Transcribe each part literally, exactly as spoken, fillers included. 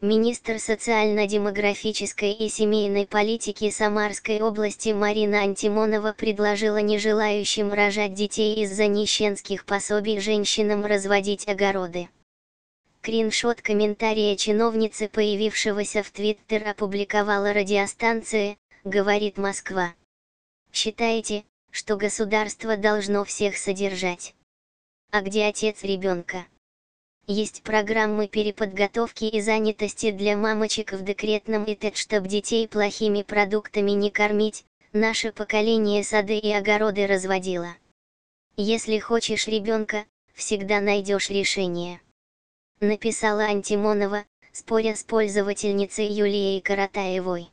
Министр социально-демографической и семейной политики Самарской области Марина Антимонова предложила нежелающим рожать детей из-за нищенских пособий женщинам разводить огороды. Скриншот комментария чиновницы, появившегося в Твиттер, опубликовала радиостанция «Говорит Москва». Считаете, что государство должно всех содержать? А где отец ребенка? Есть программы переподготовки и занятости для мамочек в декретном и т.д., чтоб детей плохими продуктами не кормить. Наше поколение сады и огороды разводило. Если хочешь ребенка, всегда найдешь решение. Написала Антимонова, споря с пользовательницей Юлией Коротаевой.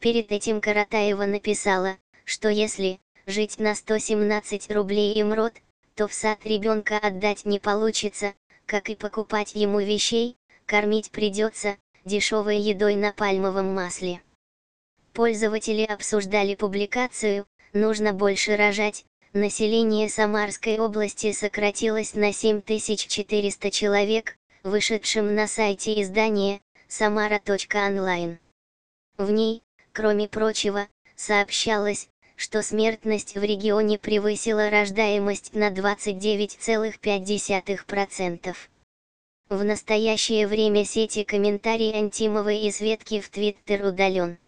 Перед этим Коротаева написала, что если жить на сто семнадцать рублей МРОТ, то в сад ребенка отдать не получится, как и покупать ему вещей, кормить придется дешевой едой на пальмовом масле. Пользователи обсуждали публикацию «Нужно больше рожать». Население Самарской области сократилось на семь тысяч четыреста человек, вышедшим на сайте издания Самара точка онлайн. В ней, кроме прочего, сообщалось, что смертность в регионе превысила рождаемость на двадцать девять целых пять десятых процента. В настоящее время сети комментарий Антимовой и Светки в Твиттер удален.